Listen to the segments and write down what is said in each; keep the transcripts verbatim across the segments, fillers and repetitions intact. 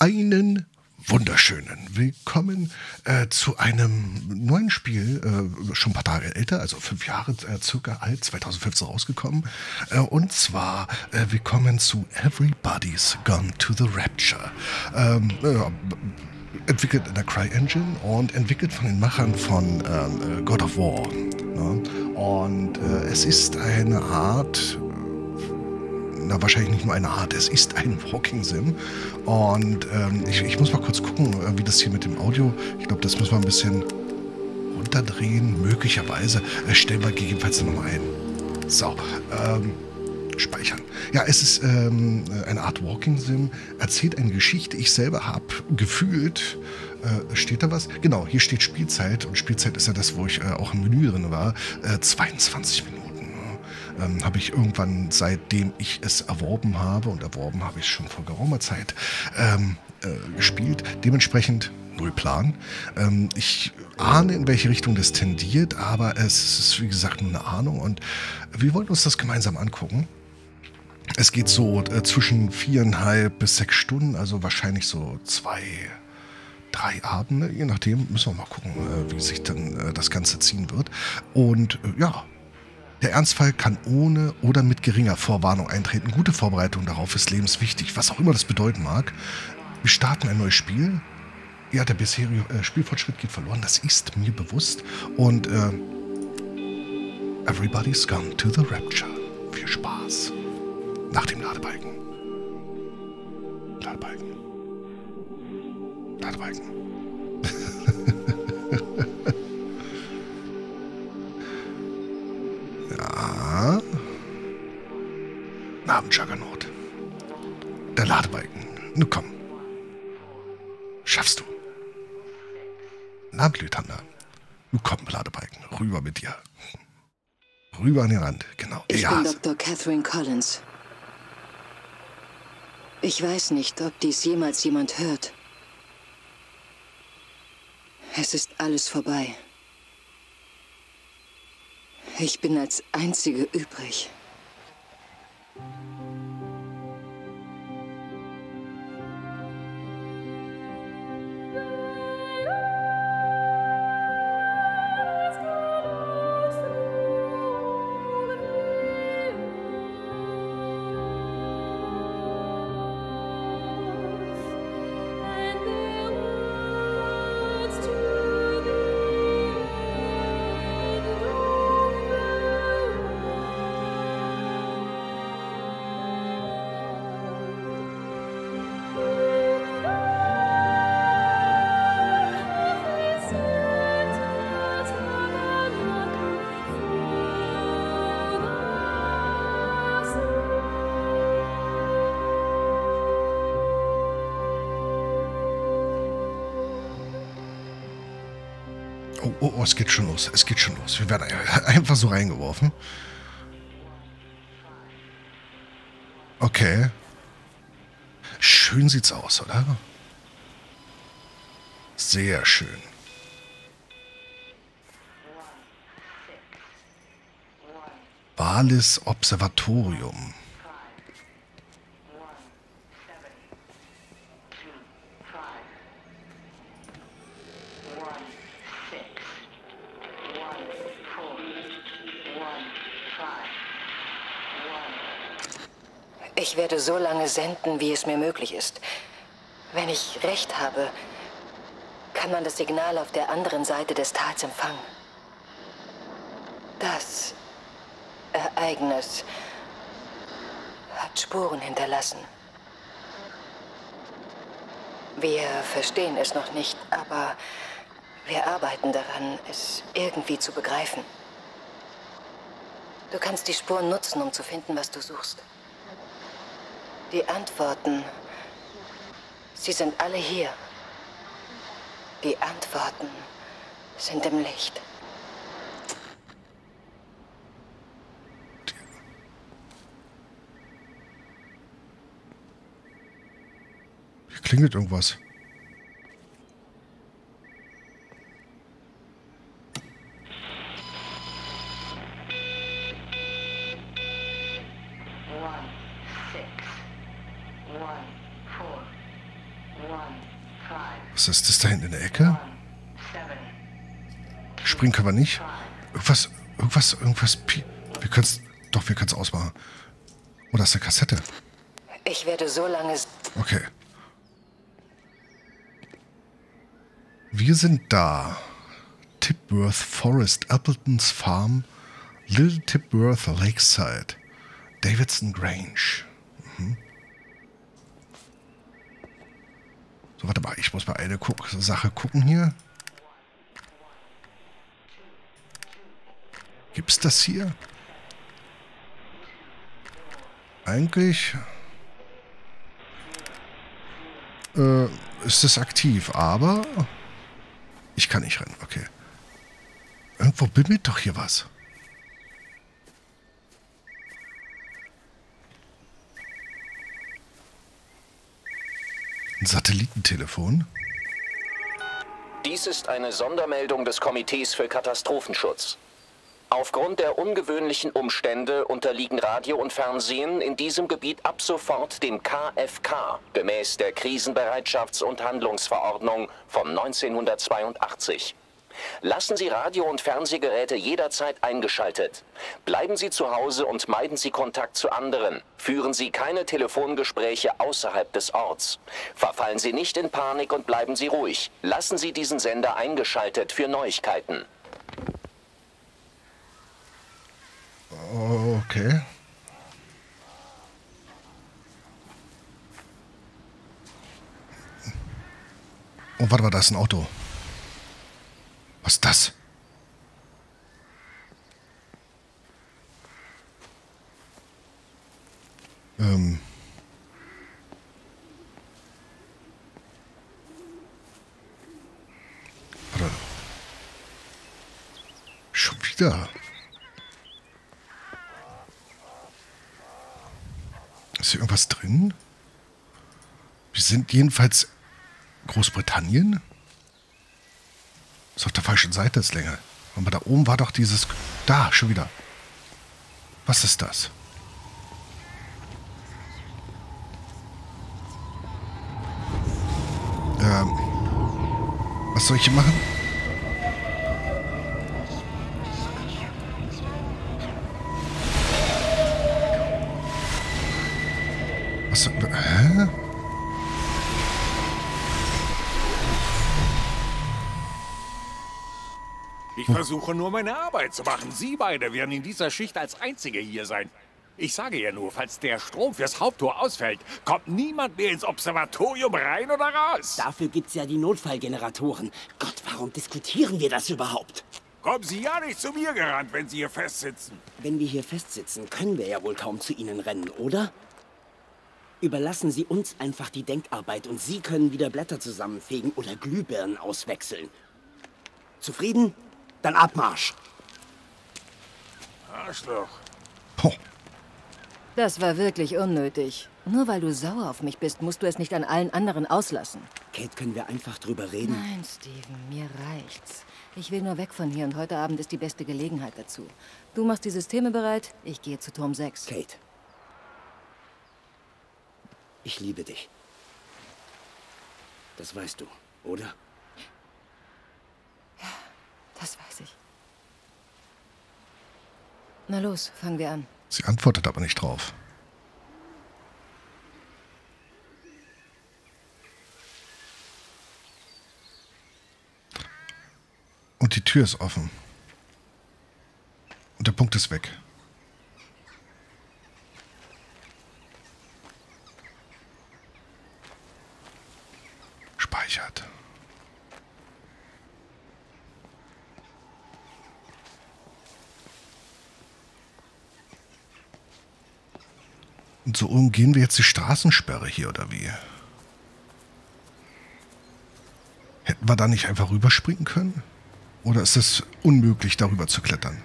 einen wunderschönen Willkommen äh, zu einem neuen Spiel, äh, schon ein paar Tage älter, also fünf Jahre äh, circa alt, zweitausendfünfzehn rausgekommen. Äh, und zwar äh, willkommen zu Everybody's Gone to the Rapture. Ähm, äh, entwickelt in der Cry Engine und entwickelt von den Machern von ähm, God of War. Ne? Und äh, es ist eine Art... Na, wahrscheinlich nicht nur eine Art, es ist ein Walking Sim. Und ähm, ich, ich muss mal kurz gucken, wie das hier mit dem Audio, ich glaube, das müssen wir ein bisschen runterdrehen, möglicherweise. Äh, stellen wir gegebenenfalls nochmal ein. So, ähm, speichern. Ja, es ist ähm, eine Art Walking Sim, erzählt eine Geschichte, ich selber habe gefühlt, äh, steht da was? Genau, hier steht Spielzeit und Spielzeit ist ja das, wo ich äh, auch im Menü drin war, äh, zweiundzwanzig Minuten. Ähm, habe ich irgendwann, seitdem ich es erworben habe, und erworben habe ich es schon vor geraumer Zeit, ähm, äh, gespielt. Dementsprechend null Plan. Ähm, ich ahne, in welche Richtung das tendiert, aber es ist, wie gesagt, nur eine Ahnung. Und wir wollten uns das gemeinsam angucken. Es geht so äh, zwischen viereinhalb bis sechs Stunden, also wahrscheinlich so zwei... drei Abende, je nachdem. Müssen wir mal gucken, äh, wie sich dann äh, das Ganze ziehen wird. Und äh, ja... Der Ernstfall kann ohne oder mit geringer Vorwarnung eintreten. Gute Vorbereitung darauf ist lebenswichtig, was auch immer das bedeuten mag. Wir starten ein neues Spiel. Ja, der bisherige äh, Spielfortschritt geht verloren, das ist mir bewusst. Und äh, Everybody's Gone to the Rapture. Viel Spaß. Nach dem Ladebalken. Ladebalken. Ladebalken. Ja. Abend-Juggernaut. Der Ladebalken. Nun komm. Schaffst du. Na, Blüthander. Nun komm, Ladebalken. Rüber mit dir. Rüber an den Rand. Genau. Ich ja. bin Doktor Catherine Collins. Ich weiß nicht, ob dies jemals jemand hört. Es ist alles vorbei. Ich bin als Einzige übrig. Oh, oh, es geht schon los, es geht schon los. Wir werden einfach so reingeworfen. Okay. Schön sieht's aus, oder? Sehr schön. Walis Observatorium. Ich werde so lange senden, wie es mir möglich ist. Wenn ich recht habe, kann man das Signal auf der anderen Seite des Tals empfangen. Das Ereignis hat Spuren hinterlassen. Wir verstehen es noch nicht, aber wir arbeiten daran, es irgendwie zu begreifen. Du kannst die Spuren nutzen, um zu finden, was du suchst. Die Antworten, sie sind alle hier. Die Antworten sind im Licht. Hier klingelt irgendwas. Was ist das da hinten in der Ecke? Springen können wir nicht. Irgendwas, irgendwas, irgendwas. Wir können es, doch, wir können es ausmachen. Oh, das ist eine Kassette. Ich werde so lange... Okay. Wir sind da. Tipworth Forest, Appletons Farm, Little Tipworth Lakeside, Davidson Grange. Mhm. So, warte mal, ich muss mal eine Guck- Sache gucken hier. Gibt's das hier? Eigentlich... Äh, ist es aktiv, aber... Ich kann nicht rennen, okay. Irgendwo bimmelt doch hier was. Ein Satellitentelefon. Dies ist eine Sondermeldung des Komitees für Katastrophenschutz. Aufgrund der ungewöhnlichen Umstände unterliegen Radio und Fernsehen in diesem Gebiet ab sofort dem K F K, gemäß der Krisenbereitschafts- und Handlungsverordnung von neunzehnhundertzweiundachtzig. Lassen Sie Radio- und Fernsehgeräte jederzeit eingeschaltet. Bleiben Sie zu Hause und meiden Sie Kontakt zu anderen. Führen Sie keine Telefongespräche außerhalb des Orts. Verfallen Sie nicht in Panik und bleiben Sie ruhig. Lassen Sie diesen Sender eingeschaltet für Neuigkeiten. Okay. Oh, warte mal, da ist ein Auto. Was ist das? Ähm. Warte. Schon wieder. Ist hier irgendwas drin? Wir sind jedenfalls Großbritannien. Ist auf der falschen Seite jetzt länger. Aber da oben war doch dieses... Da, schon wieder. Was ist das? Ähm. Was soll ich hier machen? Was soll... Hä? Ich versuche nur, meine Arbeit zu machen. Sie beide werden in dieser Schicht als Einzige hier sein. Ich sage ja nur, falls der Strom fürs Haupttor ausfällt, kommt niemand mehr ins Observatorium rein oder raus. Dafür gibt's ja die Notfallgeneratoren. Gott, warum diskutieren wir das überhaupt? Kommen Sie ja nicht zu mir gerannt, wenn Sie hier festsitzen. Wenn wir hier festsitzen, können wir ja wohl kaum zu Ihnen rennen, oder? Überlassen Sie uns einfach die Denkarbeit und Sie können wieder Blätter zusammenfegen oder Glühbirnen auswechseln. Zufrieden? Dann Abmarsch. Arschloch. Ho. Das war wirklich unnötig. Nur weil du sauer auf mich bist, musst du es nicht an allen anderen auslassen. Kate, können wir einfach drüber reden? Nein, Steven, mir reicht's. Ich will nur weg von hier und heute Abend ist die beste Gelegenheit dazu. Du machst die Systeme bereit, ich gehe zu Turm sechs. Kate. Ich liebe dich. Das weißt du, oder? Das weiß ich. Na los, fangen wir an. Sie antwortet aber nicht drauf. Und die Tür ist offen. Und der Punkt ist weg. Speichert. Und so umgehen wir jetzt die Straßensperre hier, oder wie? Hätten wir da nicht einfach rüberspringen können? Oder ist es unmöglich, darüber zu klettern?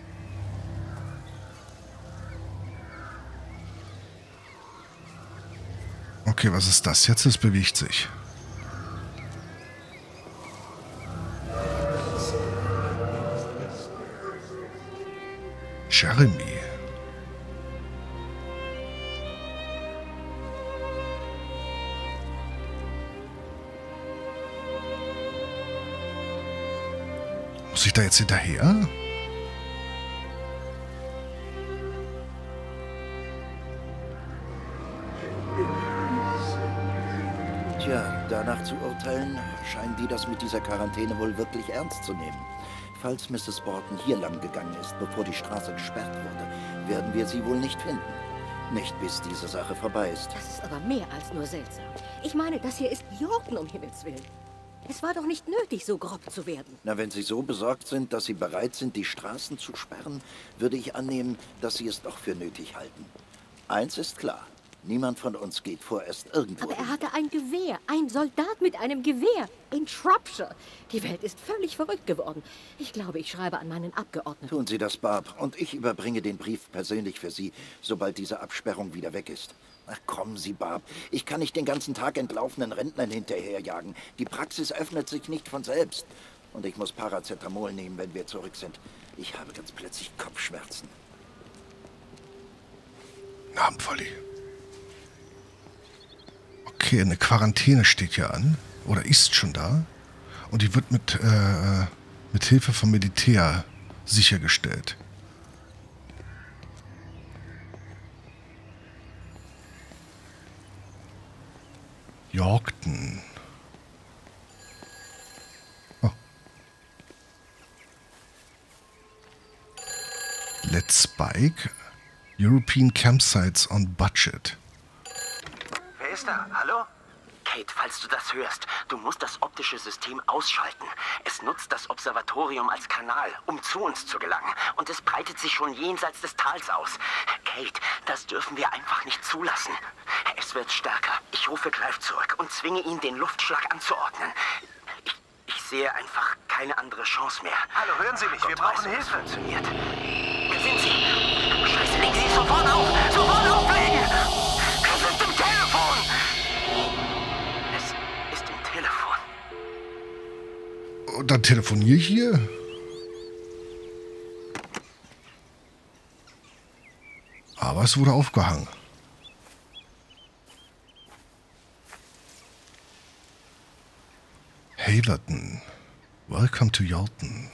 Okay, was ist das jetzt? Es bewegt sich. Jeremy. Muss ich da jetzt hinterher? Tja, danach zu urteilen, scheinen die das mit dieser Quarantäne wohl wirklich ernst zu nehmen. Falls Misses Borden hier lang gegangen ist, bevor die Straße gesperrt wurde, werden wir sie wohl nicht finden. Nicht, bis diese Sache vorbei ist. Das ist aber mehr als nur seltsam. Ich meine, das hier ist Yaughton, um Himmels Willen. Es war doch nicht nötig, so grob zu werden. Na, wenn Sie so besorgt sind, dass Sie bereit sind, die Straßen zu sperren, würde ich annehmen, dass Sie es doch für nötig halten. Eins ist klar. Niemand von uns geht vorerst irgendwo hin. Aber er hatte ein Gewehr. Ein Soldat mit einem Gewehr. In Shropshire. Die Welt ist völlig verrückt geworden. Ich glaube, ich schreibe an meinen Abgeordneten. Tun Sie das, Barb. Und ich überbringe den Brief persönlich für Sie, sobald diese Absperrung wieder weg ist. Ach, kommen Sie, Barb. Ich kann nicht den ganzen Tag entlaufenen Rentnern hinterherjagen. Die Praxis öffnet sich nicht von selbst. Und ich muss Paracetamol nehmen, wenn wir zurück sind. Ich habe ganz plötzlich Kopfschmerzen. Abend, Volli. Okay, eine Quarantäne steht ja an. Oder ist schon da. Und die wird mit, äh, mit Hilfe vom Militär sichergestellt. Yaughton. Oh. Let's Bike. European Campsites on Budget. Hallo? Kate, falls du das hörst, du musst das optische System ausschalten. Es nutzt das Observatorium als Kanal, um zu uns zu gelangen. Und es breitet sich schon jenseits des Tals aus. Kate, das dürfen wir einfach nicht zulassen. Es wird stärker. Ich rufe Clive zurück und zwinge ihn, den Luftschlag anzuordnen. Ich, ich sehe einfach keine andere Chance mehr. Hallo, hören Sie mich. Gott, wir brauchen weiß, Hilfe. Funktioniert. Wir sind Sie. Scheiße, legen Sie sofort auf. Sofort auflegen. Und dann telefoniere ich hier. Aber es wurde aufgehangen. Haverton. Welcome to Yaughton.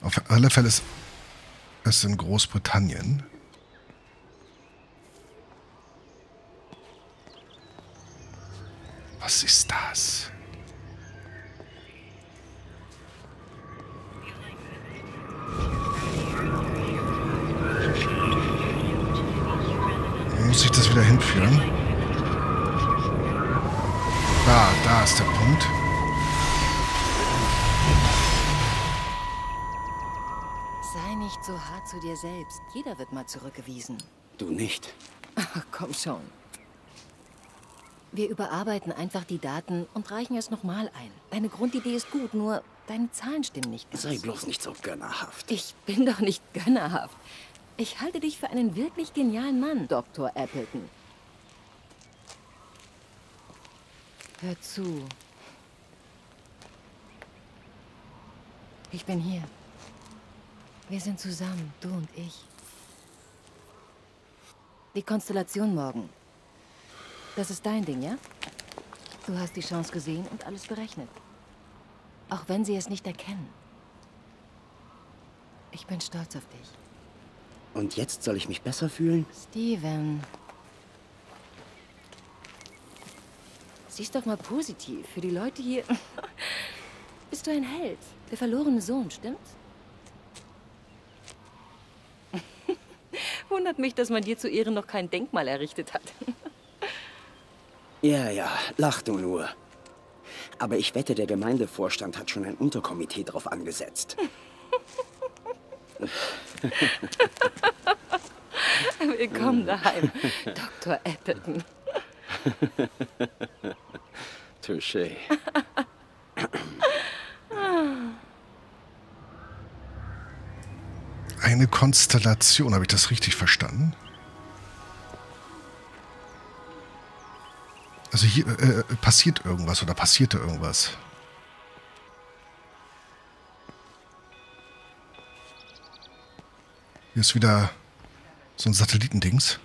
Auf alle Fälle ist es in Großbritannien. Was ist das? Muss ich das wieder hinführen? Da, da ist der Punkt. Sei nicht so hart zu dir selbst. Jeder wird mal zurückgewiesen. Du nicht. Ach, komm schon. Wir überarbeiten einfach die Daten und reichen es nochmal ein. Deine Grundidee ist gut, nur deine Zahlen stimmen nicht. Sei bloß nicht so gönnerhaft. Ich bin doch nicht gönnerhaft. Ich halte dich für einen wirklich genialen Mann, Doktor Appleton. Hör zu. Ich bin hier. Wir sind zusammen, du und ich. Die Konstellation morgen. Das ist dein Ding, ja? Du hast die Chance gesehen und alles berechnet. Auch wenn sie es nicht erkennen. Ich bin stolz auf dich. Und jetzt soll ich mich besser fühlen? Steven. Sieh's doch mal positiv. Für die Leute hier bist du ein Held. Der verlorene Sohn, stimmt's? Wundert mich, dass man dir zu Ehren noch kein Denkmal errichtet hat. Ja, ja, lach du nur. Aber ich wette, der Gemeindevorstand hat schon ein Unterkomitee drauf angesetzt. Willkommen daheim, Doktor Appleton. Touché. Eine Konstellation, habe ich das richtig verstanden? Also hier äh, passiert irgendwas oder passierte irgendwas. Hier ist wieder so ein Satellitendings.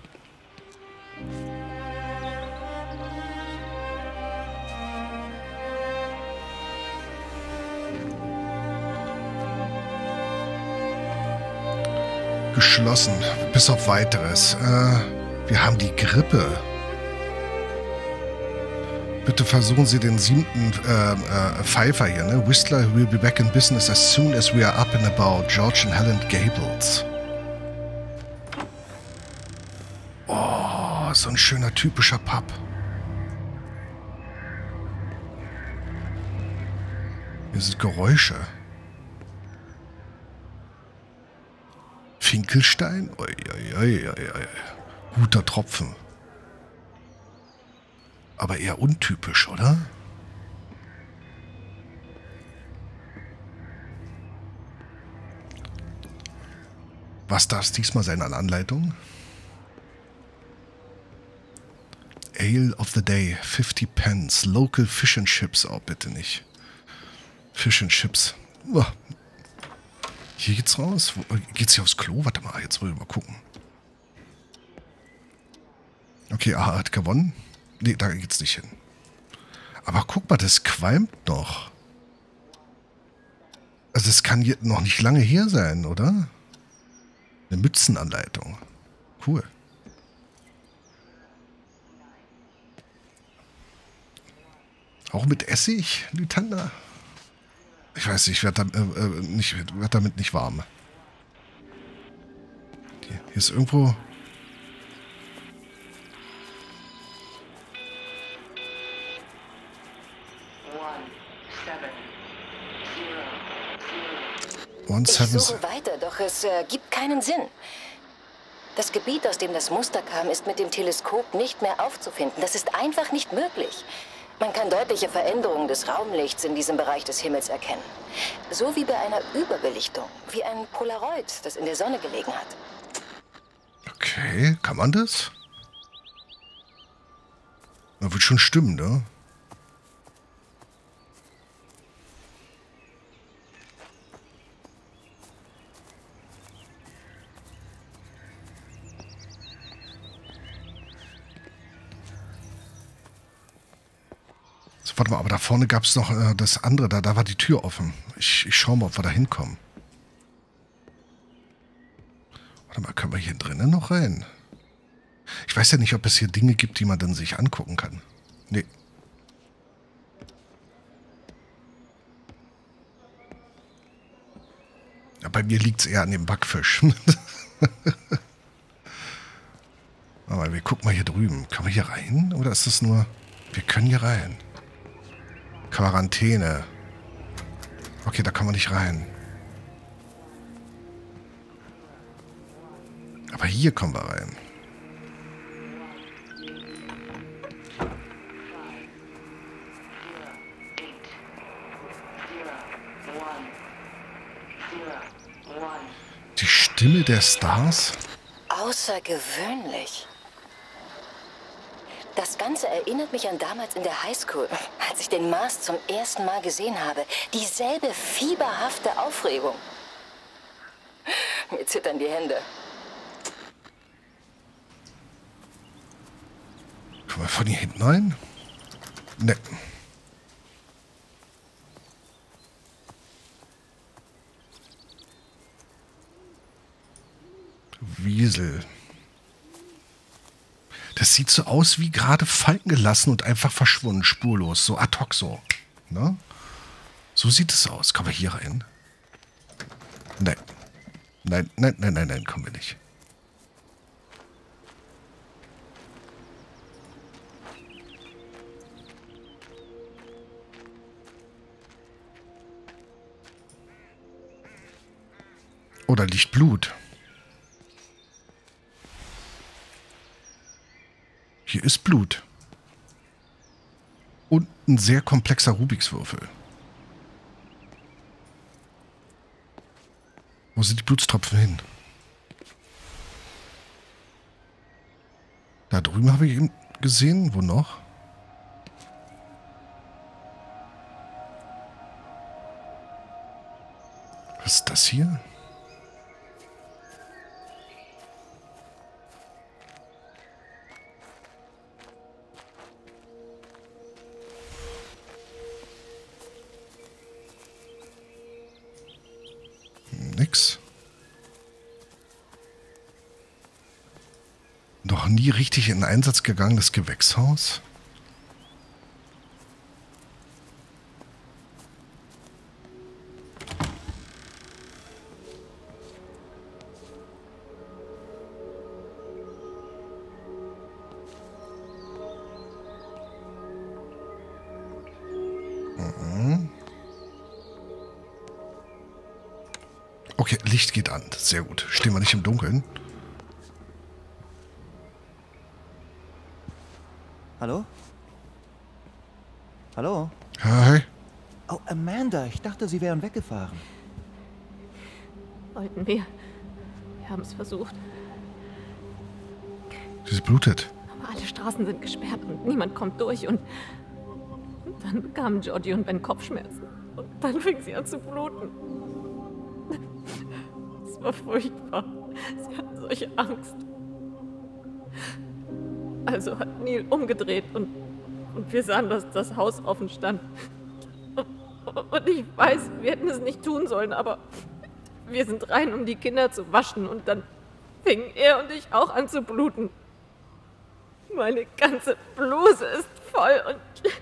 geschlossen, bis auf Weiteres. Äh, wir haben die Grippe. Bitte versuchen Sie den siebten äh, äh, Pfeifer hier, ne? Whistler will be back in business as soon as we are up and about. George and Helen Gables. Oh, so ein schöner typischer Pub. Hier sind Geräusche. Finkelstein? Oi, oi, oi, oi, oi. Guter Tropfen. Aber eher untypisch, oder? Was darf es diesmal sein an Anleitung? Ale of the Day, fifty pence. Local Fish and Chips. Oh, bitte nicht. Fish and Chips. Oh. Hier geht's raus. Geht's hier aufs Klo? Warte mal, jetzt wollen wir mal gucken. Okay, aha, hat gewonnen. Nee, da geht's nicht hin. Aber guck mal, das qualmt noch. Also das kann jetzt noch nicht lange her sein, oder? Eine Mützenanleitung. Cool. Auch mit Essig, Lütanda? Ich weiß nicht, ich werde da, äh, werd damit nicht warm. Hier, hier ist irgendwo... Ich suche weiter, doch es äh, gibt keinen Sinn. Das Gebiet, aus dem das Muster kam, ist mit dem Teleskop nicht mehr aufzufinden. Das ist einfach nicht möglich. Man kann deutliche Veränderungen des Raumlichts in diesem Bereich des Himmels erkennen. So wie bei einer Überbelichtung, wie ein Polaroid, das in der Sonne gelegen hat. Okay, kann man das? Das wird schon stimmen, ne? Warte mal, aber da vorne gab es noch äh, das andere, da, da war die Tür offen. Ich, ich schau mal, ob wir da hinkommen. Warte mal, können wir hier drinnen noch rein? Ich weiß ja nicht, ob es hier Dinge gibt, die man dann sich angucken kann. Nee. Ja, bei mir liegt es eher an dem Backfisch. Aber wir gucken mal hier drüben. Kann man hier rein? Oder ist das nur... Wir können hier rein. Quarantäne. Okay, da kann man nicht rein. Aber hier kommen wir rein. Die Stimme der Stars? Außergewöhnlich. Das Ganze erinnert mich an damals in der Highschool, als ich den Mars zum ersten Mal gesehen habe. Dieselbe fieberhafte Aufregung. Mir zittern die Hände. Können wir von hier hinten rein? Ne. Wiesel. Das sieht so aus wie gerade fallen gelassen und einfach verschwunden, spurlos, so ad hoc so. Ne? So sieht es aus. Kommen wir hier rein? Nein. Nein, nein, nein, nein, nein, kommen wir nicht. Oh, da liegt Blut. Hier ist Blut. Und ein sehr komplexer Rubikswürfel. Wo sind die Blutstropfen hin? Da drüben habe ich ihn gesehen. Wo noch? Was ist das hier? noch nie richtig in Einsatz gegangenes Gewächshaus? Okay, Licht geht an. Sehr gut. Stehen wir nicht im Dunkeln. Hallo? Hallo? Hi. Oh, Amanda, ich dachte, Sie wären weggefahren. Wollten wir. Wir haben es versucht. Sie blutet. Aber alle Straßen sind gesperrt und niemand kommt durch. Und, und dann bekamen Jordi und Ben Kopfschmerzen. Und dann fing sie an zu bluten. Es war furchtbar. Sie hatten solche Angst. Also hat Neil umgedreht und, und wir sahen, dass das Haus offen stand. Und ich weiß, wir hätten es nicht tun sollen, aber wir sind rein, um die Kinder zu waschen. Und dann fingen er und ich auch an zu bluten. Meine ganze Bluse ist voll und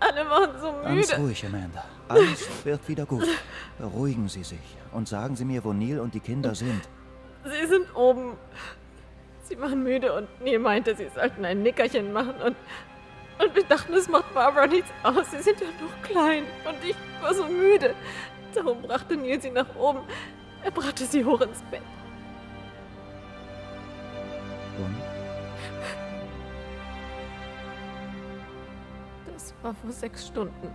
alle waren so müde. Ganz ruhig, Amanda. Alles wird wieder gut. Beruhigen Sie sich und sagen Sie mir, wo Neil und die Kinder sind. Sie sind oben. Sie waren müde und Neil meinte, sie sollten ein Nickerchen machen und, und wir dachten, es macht Barbara nichts aus. Sie sind ja noch klein und ich war so müde. Darum brachte Neil sie nach oben. Er brachte sie hoch ins Bett. Und? Das war vor sechs Stunden.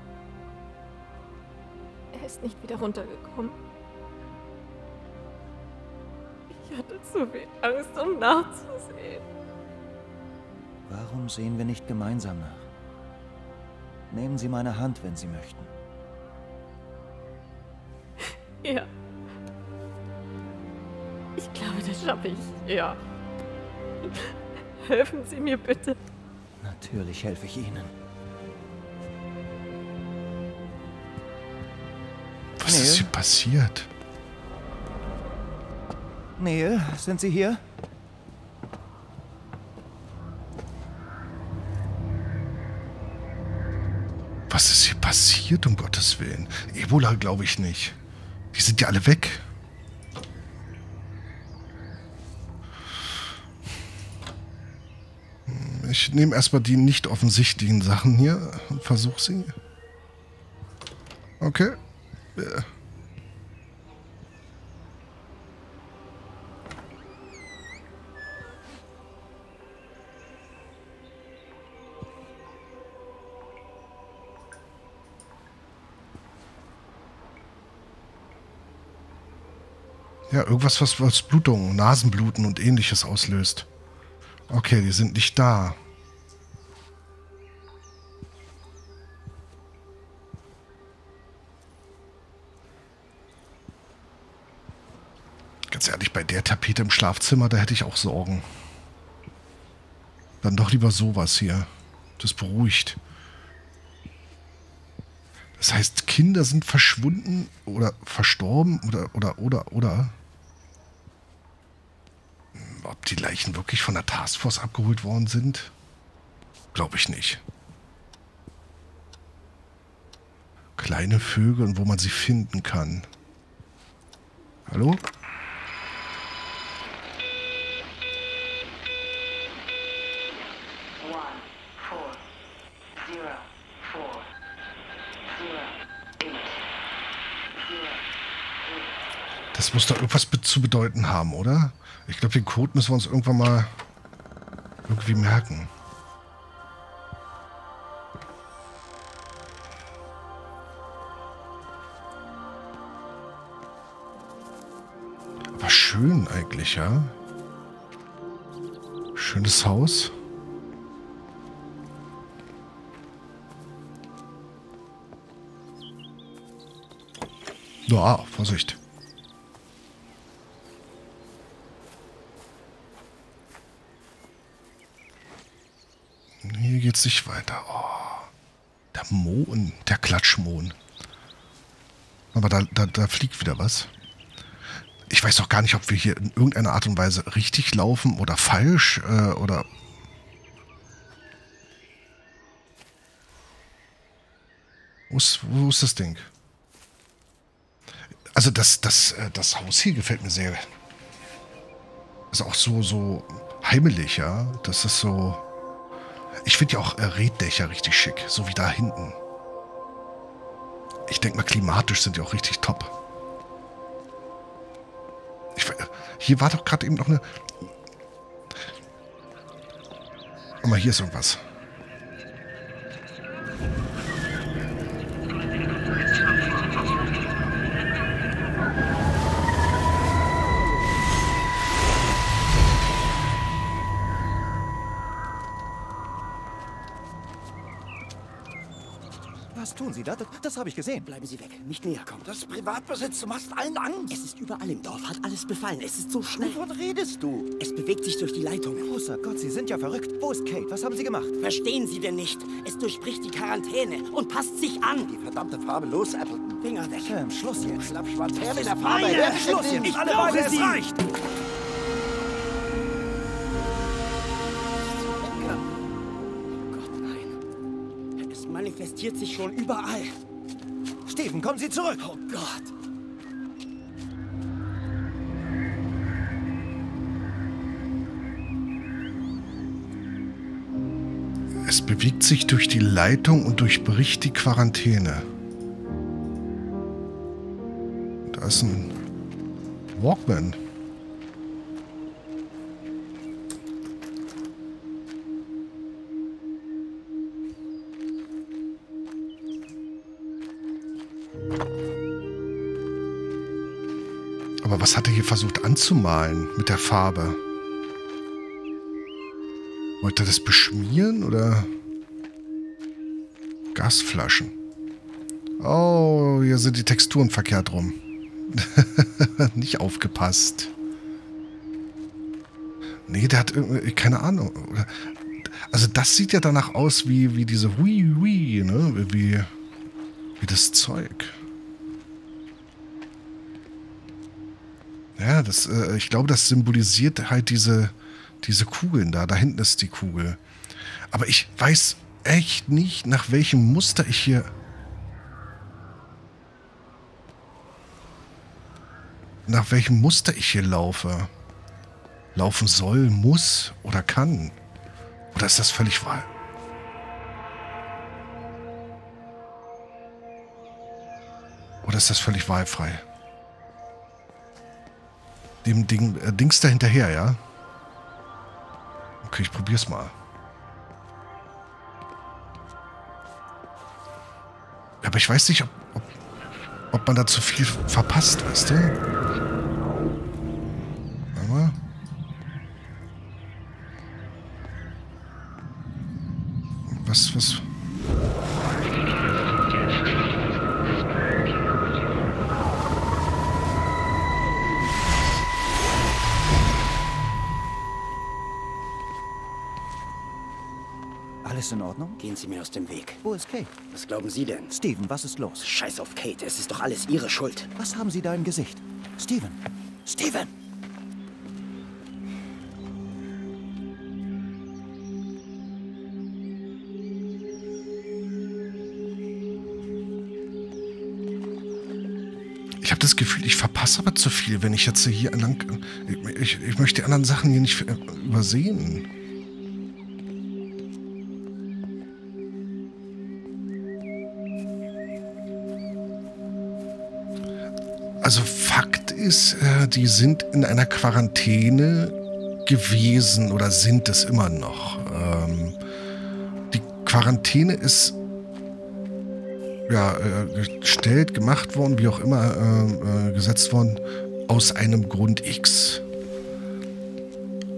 Er ist nicht wieder runtergekommen. Ich hatte zu viel Angst, um nachzusehen. Warum sehen wir nicht gemeinsam nach? Nehmen Sie meine Hand, wenn Sie möchten. Ja. Ich glaube, das schaffe ich. Ja. Helfen Sie mir bitte. Natürlich helfe ich Ihnen. Was Neil? Ist hier passiert? Neil, sind Sie hier? Was ist hier passiert, um Gottes Willen? Ebola glaube ich nicht. Die sind ja alle weg. Ich nehme erstmal die nicht offensichtlichen Sachen hier und versuche sie. Okay. Ja, irgendwas, was, was Blutung, Nasenbluten und ähnliches auslöst. Okay, die sind nicht da. Ganz ehrlich, bei der Tapete im Schlafzimmer, da hätte ich auch Sorgen. Dann doch lieber sowas hier. Das beruhigt. Das heißt, Kinder sind verschwunden oder verstorben oder, oder, oder, oder... Ob die Leichen wirklich von der Taskforce abgeholt worden sind? Glaube ich nicht. Kleine Vögel und wo man sie finden kann. Hallo? Das muss doch irgendwas zu bedeuten haben, oder? Ich glaube, den Code müssen wir uns irgendwann mal irgendwie merken. Aber schön eigentlich, ja? Schönes Haus. Ja, Vorsicht. Hier geht's nicht weiter. Oh, der Mohn, der Klatschmohn. Aber da, da, da fliegt wieder was. ich weiß doch gar nicht, ob wir hier in irgendeiner Art und Weise richtig laufen oder falsch äh, oder... Wo ist, wo ist das Ding? Also das, das, das Haus hier gefällt mir sehr. Ist auch so, so heimelig, ja. Das ist so... Ich finde ja auch Reddächer richtig schick, so wie da hinten. Ich denke mal, klimatisch sind die auch richtig top. Ich, hier war doch gerade eben noch eine... Guck mal, hier ist irgendwas. Das, das habe ich gesehen. Bleiben Sie weg. Nicht näher kommen. Das ist Privatbesitz. Du machst allen Angst. Es ist überall im Dorf. Hat alles befallen. Es ist so schnell. Wovon redest du? Es bewegt sich durch die Leitung. Großer Gott, Sie sind ja verrückt. Wo ist Kate? Was haben Sie gemacht? Verstehen Sie denn nicht? Es durchbricht die Quarantäne und passt sich an. Die verdammte Farbe los, Appleton. Finger weg. Am ähm, Schluss jetzt. Schlappschwarz. Her mit der Farbe. Her, Schluss jetzt. Ich alle brauche Sie. Es reicht. Manifestiert sich schon überall. Steven, kommen Sie zurück. Oh Gott. Es bewegt sich durch die Leitung und durchbricht die Quarantäne. Da ist ein Walkman. Aber was hat er hier versucht anzumalen mit der Farbe? Wollte er das beschmieren oder Gasflaschen? Oh, hier sind die Texturen verkehrt rum. Nicht aufgepasst. Nee, der hat irgendwie, keine Ahnung. Also das sieht ja danach aus wie, wie diese Hui Hui, ne? Wie, wie das Zeug. Ja, das, äh, ich glaube, das symbolisiert halt diese, diese Kugeln da. Da hinten ist die Kugel. Aber ich weiß echt nicht, nach welchem Muster ich hier... Nach welchem Muster ich hier laufe. Laufen soll, muss oder kann. Oder ist das völlig wahr? Oder ist das völlig wahlfrei? Dem Ding, äh, Dings da hinterher, ja? Okay, ich probier's mal. Aber ich weiß nicht, ob, ob, ob man da zu viel verpasst, weißt du? Warte mal. Was, was... Alles in Ordnung? Gehen Sie mir aus dem Weg. Wo ist Kate? Was glauben Sie denn? Steven, was ist los? Scheiß auf Kate, es ist doch alles Ihre Schuld. Was haben Sie da im Gesicht? Steven! Steven! Ich habe das Gefühl, ich verpasse aber zu viel, wenn ich jetzt hier lang... Ich, ich möchte die anderen Sachen hier nicht übersehen. Also Fakt ist, die sind in einer Quarantäne gewesen oder sind es immer noch. Ähm, die Quarantäne ist ja gestellt, gemacht worden, wie auch immer äh, gesetzt worden, aus einem Grund X.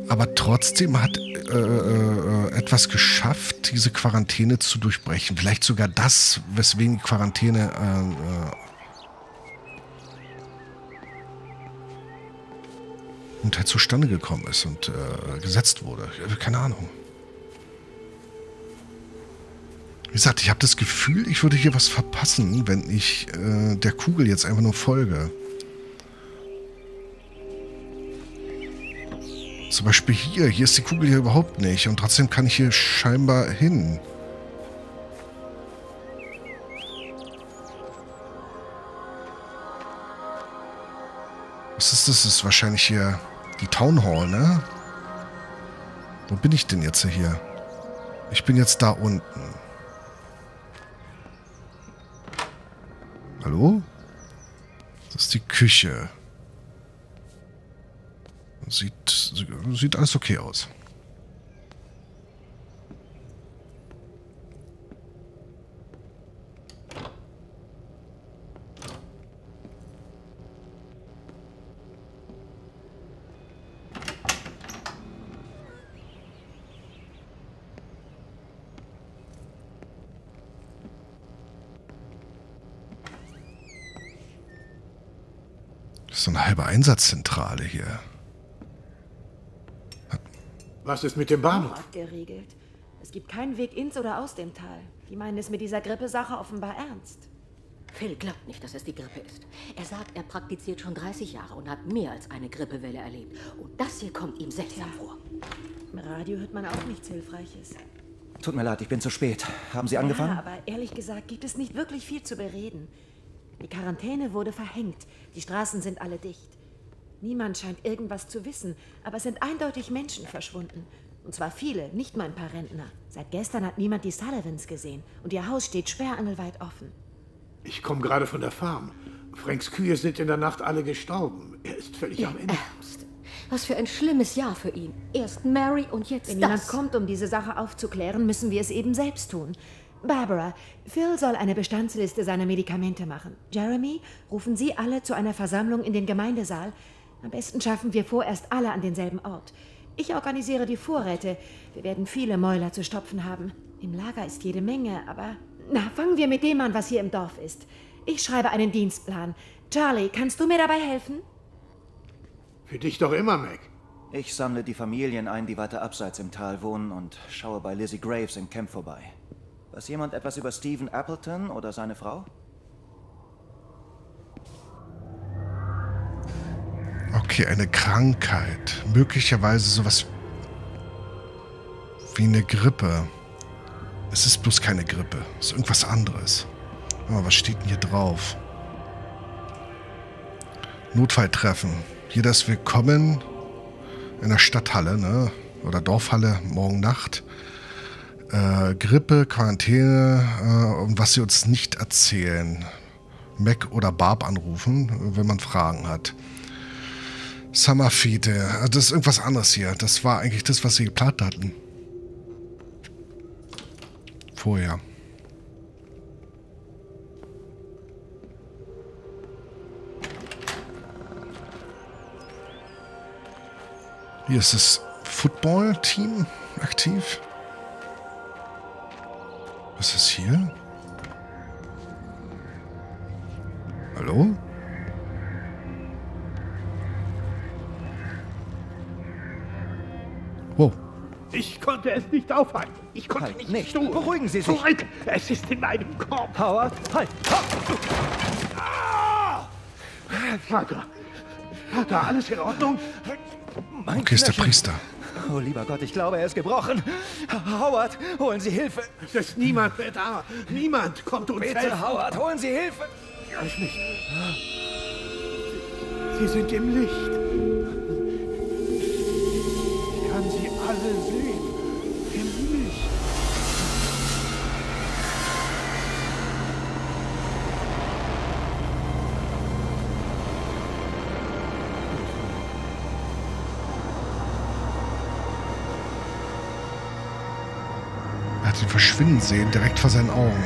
Aber trotzdem hat äh, äh, etwas geschafft, diese Quarantäne zu durchbrechen. Vielleicht sogar das, weswegen die Quarantäne äh, und halt zustande gekommen ist und äh, gesetzt wurde. Keine Ahnung. Wie gesagt, ich habe das Gefühl, ich würde hier was verpassen, wenn ich äh, der Kugel jetzt einfach nur folge. Zum Beispiel hier. Hier ist die Kugel ja überhaupt nicht. Und trotzdem kann ich hier scheinbar hin. Was ist das? Das ist wahrscheinlich hier die Town Hall, ne? Wo bin ich denn jetzt hier? Ich bin jetzt da unten. Hallo? Das ist die Küche. Sieht, sieht alles okay aus. Das ist so eine halbe Einsatzzentrale hier. Was ist mit dem Bahnhof? Abgeriegelt. Es gibt keinen Weg ins oder aus dem Tal. Die meinen es mit dieser Grippesache offenbar ernst. Phil glaubt nicht, dass es die Grippe ist. Er sagt, er praktiziert schon dreißig Jahre und hat mehr als eine Grippewelle erlebt. Und das hier kommt ihm seltsam ja. vor. Im Radio hört man auch nichts Hilfreiches. Tut mir leid, ich bin zu spät. Haben Sie angefangen? Ja, aber ehrlich gesagt gibt es nicht wirklich viel zu bereden. Die Quarantäne wurde verhängt. Die Straßen sind alle dicht. Niemand scheint irgendwas zu wissen, aber es sind eindeutig Menschen verschwunden. Und zwar viele, nicht mal ein paar Rentner. Seit gestern hat niemand die Sullivans gesehen und ihr Haus steht sperrangelweit offen. Ich komme gerade von der Farm. Franks Kühe sind in der Nacht alle gestorben. Er ist völlig Ihr am Ende. Ernst? Was für ein schlimmes Jahr für ihn. Erst Mary und jetzt das. Wenn jemand kommt, um diese Sache aufzuklären, müssen wir es eben selbst tun. Barbara, Phil soll eine Bestandsliste seiner Medikamente machen. Jeremy, rufen Sie alle zu einer Versammlung in den Gemeindesaal. Am besten schaffen wir vorerst alle an denselben Ort. Ich organisiere die Vorräte. Wir werden viele Mäuler zu stopfen haben. Im Lager ist jede Menge, aber... Na, fangen wir mit dem an, was hier im Dorf ist. Ich schreibe einen Dienstplan. Charlie, kannst du mir dabei helfen? Für dich doch immer, Mac. Ich sammle die Familien ein, die weiter abseits im Tal wohnen und schaue bei Lizzie Graves im Camp vorbei. Weiß jemand etwas über Stephen Appleton oder seine Frau? Okay, eine Krankheit. Möglicherweise sowas wie eine Grippe. Es ist bloß keine Grippe. Es ist irgendwas anderes. Aber was steht denn hier drauf? Notfalltreffen. Jeder ist willkommen in der Stadthalle, ne? Oder Dorfhalle, morgen Nacht. Äh, Grippe, Quarantäne äh, und was sie uns nicht erzählen. Mac oder Barb anrufen, wenn man Fragen hat. Summerfete. Also das ist irgendwas anderes hier. Das war eigentlich das, was sie geplant hatten. Vorher. Hier ist das Football-Team aktiv. Was ist hier? Hallo? Wow. Ich konnte es nicht aufhalten. Ich konnte halt nicht, nicht. Stuhl. Beruhigen Sie sich. Zurück. Es ist in meinem Korb. Howard, halt. Ah! Vater. Vater, alles in Ordnung? Mein okay, ist der Priester. Oh, lieber Gott, ich glaube, er ist gebrochen. Howard, holen Sie Hilfe. Es ist niemand mehr da. Niemand kommt uns helfen. Bitte, Howard, holen Sie Hilfe. Ich nicht. Sie sind im Licht. Alle sehen im Licht. Er hat ihn verschwinden sehen, direkt vor seinen Augen.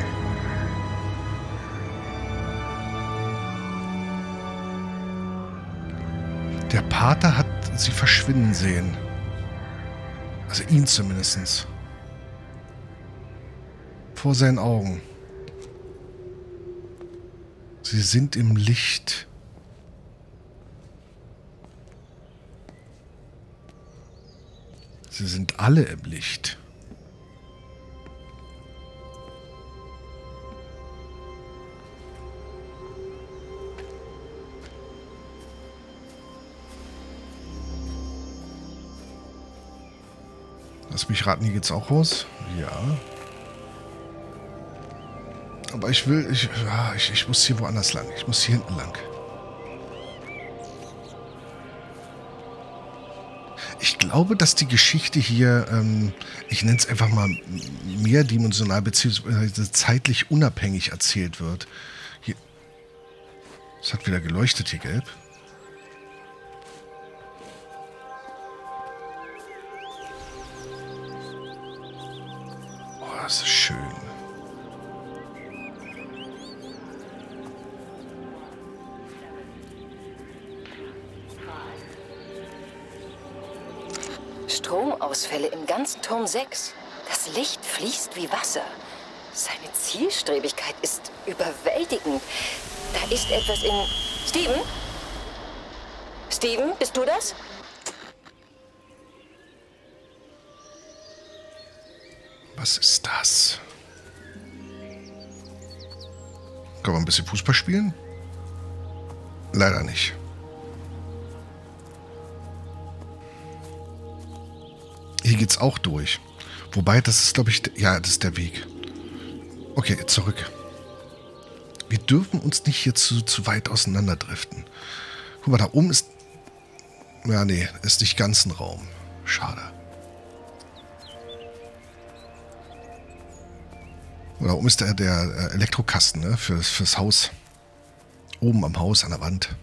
Der Pater hat sie verschwinden sehen. Also ihn zumindest. Vor seinen Augen. Sie sind im Licht. Sie sind alle im Licht. Lass mich raten, hier geht's auch raus. Ja. Aber ich will, ich, ah, ich, ich muss hier woanders lang. Ich muss hier hinten lang. Ich glaube, dass die Geschichte hier, ähm, ich nenne es einfach mal mehrdimensional bzw. zeitlich unabhängig erzählt wird. Hier. Es hat wieder geleuchtet hier gelb. Oh, das ist schön. Stromausfälle im ganzen Turm sechs. Das Licht fließt wie Wasser. Seine Zielstrebigkeit ist überwältigend. Da ist etwas in... Steven? Steven, bist du das? Was ist das? Kann man ein bisschen Fußball spielen? Leider nicht. Hier geht's auch durch. Wobei, das ist, glaube ich... Ja, das ist der Weg. Okay, zurück. Wir dürfen uns nicht hier zu, zu weit auseinanderdriften. Guck mal, da oben ist... Ja, nee, ist nicht ganz ein Raum. Schade. Da oben ist der, der Elektrokasten, ne? Für, fürs Haus. Oben am Haus, an der Wand.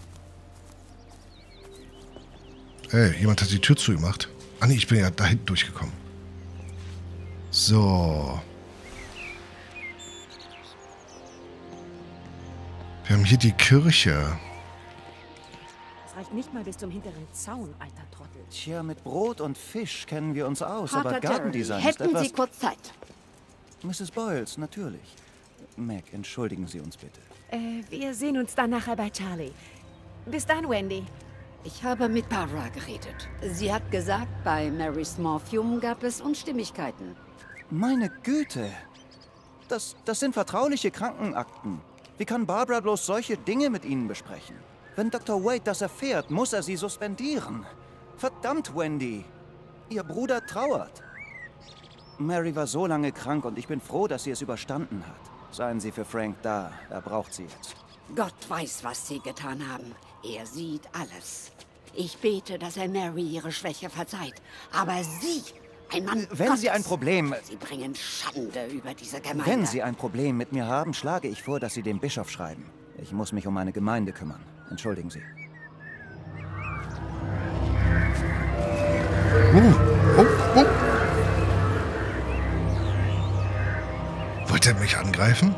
Ey, jemand hat die Tür zugemacht. Ah nee, ich bin ja da hinten durchgekommen. So. Wir haben hier die Kirche. Das reicht nicht mal bis zum hinteren Zaun, alter Trottel. Tja, mit Brot und Fisch kennen wir uns aus, Pater aber Gartendesign ist etwas... Hätten Sie kurz Zeit? Misses Boyles, natürlich. Mac, entschuldigen Sie uns bitte. Äh, wir sehen uns dann nachher bei Charlie. Bis dann, Wendy. Ich habe mit Barbara geredet. Sie hat gesagt, bei Marys Morphium gab es Unstimmigkeiten. Meine Güte! Das, das sind vertrauliche Krankenakten. Wie kann Barbara bloß solche Dinge mit Ihnen besprechen? Wenn Doktor Wade das erfährt, muss er Sie suspendieren. Verdammt, Wendy! Ihr Bruder trauert. Mary war so lange krank und ich bin froh, dass sie es überstanden hat. Seien Sie für Frank da. Er braucht Sie jetzt. Gott weiß, was Sie getan haben. Er sieht alles. Ich bete, dass er Mary ihre Schwäche verzeiht. Aber Sie, ein Mann Wenn Gottes, Sie ein Problem... Sie bringen Schande über diese Gemeinde. Wenn Sie ein Problem mit mir haben, schlage ich vor, dass Sie dem Bischof schreiben. Ich muss mich um meine Gemeinde kümmern. Entschuldigen Sie. Uh, oh, oh. Wollt ihr mich angreifen?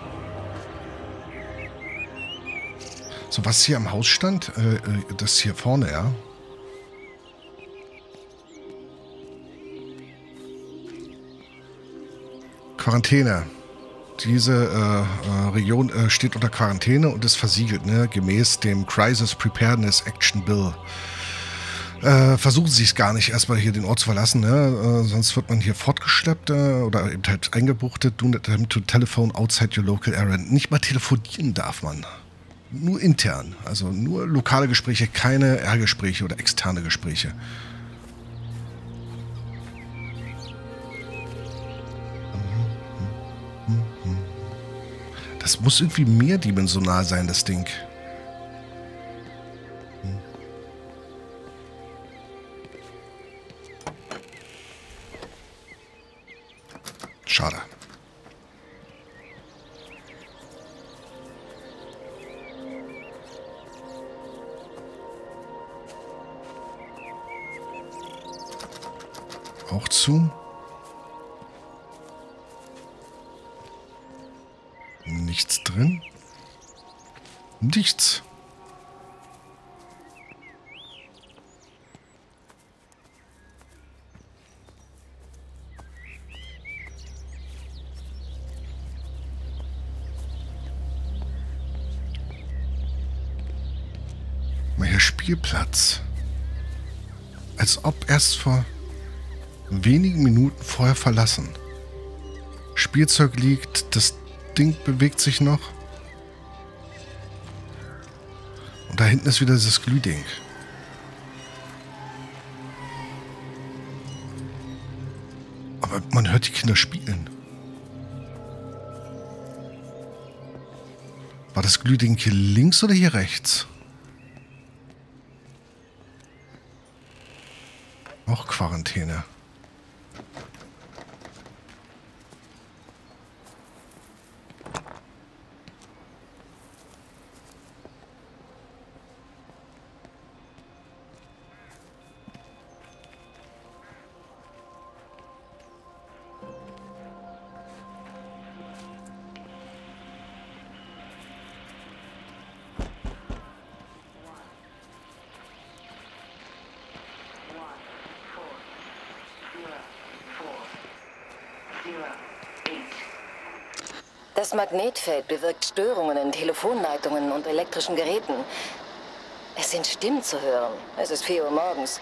So, was hier am Haus stand, äh, das hier vorne, ja. Quarantäne. Diese äh, Region äh, steht unter Quarantäne und ist versiegelt, ne? Gemäß dem Crisis Preparedness Action Bill. Äh, versuchen Sie es gar nicht, erstmal hier den Ort zu verlassen, ne? Äh, sonst wird man hier fortgeschleppt äh, oder eben halt eingebuchtet. Do not attempt to telephone outside your local area. Nicht mal telefonieren darf man. Nur intern, also nur lokale Gespräche, keine R-Gespräche oder externe Gespräche. Das muss irgendwie mehrdimensional sein, das Ding. Schade. Auch zu. Nichts drin. Nichts. Mal hier Spielplatz. Als ob erst vor wenigen Minuten vorher verlassen. Spielzeug liegt, das Ding bewegt sich noch. Und da hinten ist wieder dieses Glühding. Man hört die Kinder spielen. War das Glühding hier links oder hier rechts? Auch Quarantäne. Das Magnetfeld bewirkt Störungen in Telefonleitungen und elektrischen Geräten. Es sind Stimmen zu hören. Es ist vier Uhr morgens.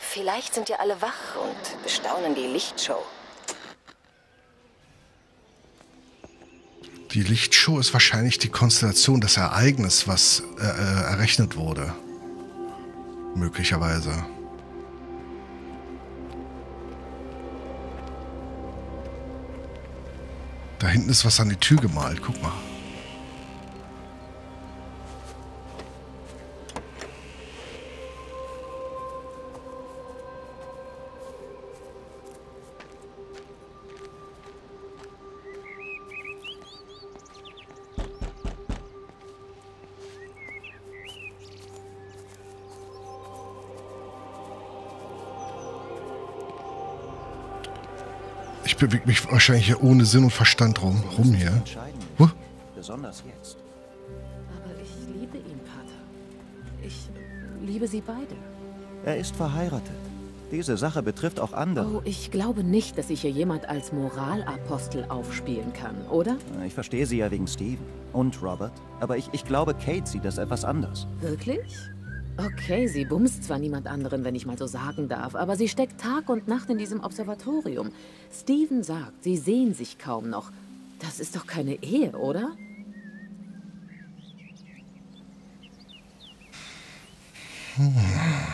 Vielleicht sind ja alle wach und bestaunen die Lichtshow. Die Lichtshow ist wahrscheinlich die Konstellation des Ereignisses, was äh, errechnet wurde. Möglicherweise. Da hinten ist was an die Tür gemalt, guck mal. Ich bewege mich wahrscheinlich hier ohne Sinn und Verstand rum, rum hier. Huh? Besonders jetzt. Aber ich liebe ihn, Pater. Ich liebe sie beide. Er ist verheiratet. Diese Sache betrifft auch andere. Oh, ich glaube nicht, dass sich hier jemand als Moralapostel aufspielen kann, oder? Ich verstehe sie ja wegen Steven und Robert, aber ich, ich glaube, Kate sieht das etwas anders. Wirklich? Okay, sie bumst zwar niemand anderen, wenn ich mal so sagen darf, aber sie steckt Tag und Nacht in diesem Observatorium. Steven sagt, sie sehen sich kaum noch. Das ist doch keine Ehe, oder? Hm.